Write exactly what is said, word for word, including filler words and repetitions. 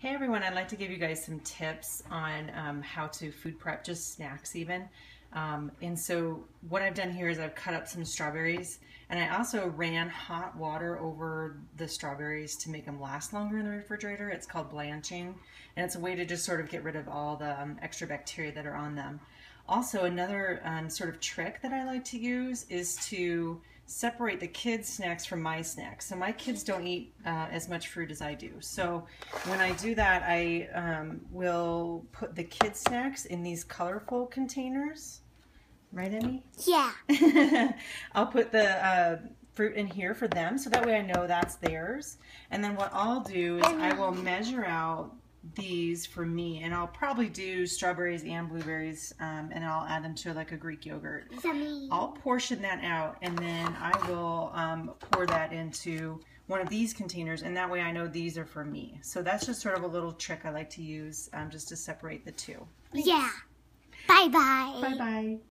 Hey everyone, I'd like to give you guys some tips on um, how to food prep, just snacks even. Um, and so what I've done here is I've cut up some strawberries, and I also ran hot water over the strawberries to make them last longer in the refrigerator. It's called blanching, and it's a way to just sort of get rid of all the um, extra bacteria that are on them. Also, another um, sort of trick that I like to use is to separate the kids' snacks from my snacks. So my kids don't eat uh, as much fruit as I do. So when I do that, I um, will put the kids' snacks in these colorful containers. Right, Emmy? Yeah. I'll put the uh, fruit in here for them, so that way I know that's theirs. And then what I'll do is I will measure out these for me, and I'll probably do strawberries and blueberries, um, and I'll add them to like a Greek yogurt. I'll portion that out, and then I will um, pour that into one of these containers, and that way I know these are for me. So that's just sort of a little trick I like to use, um, just to separate the two. Yeah. Bye-bye. Bye-bye.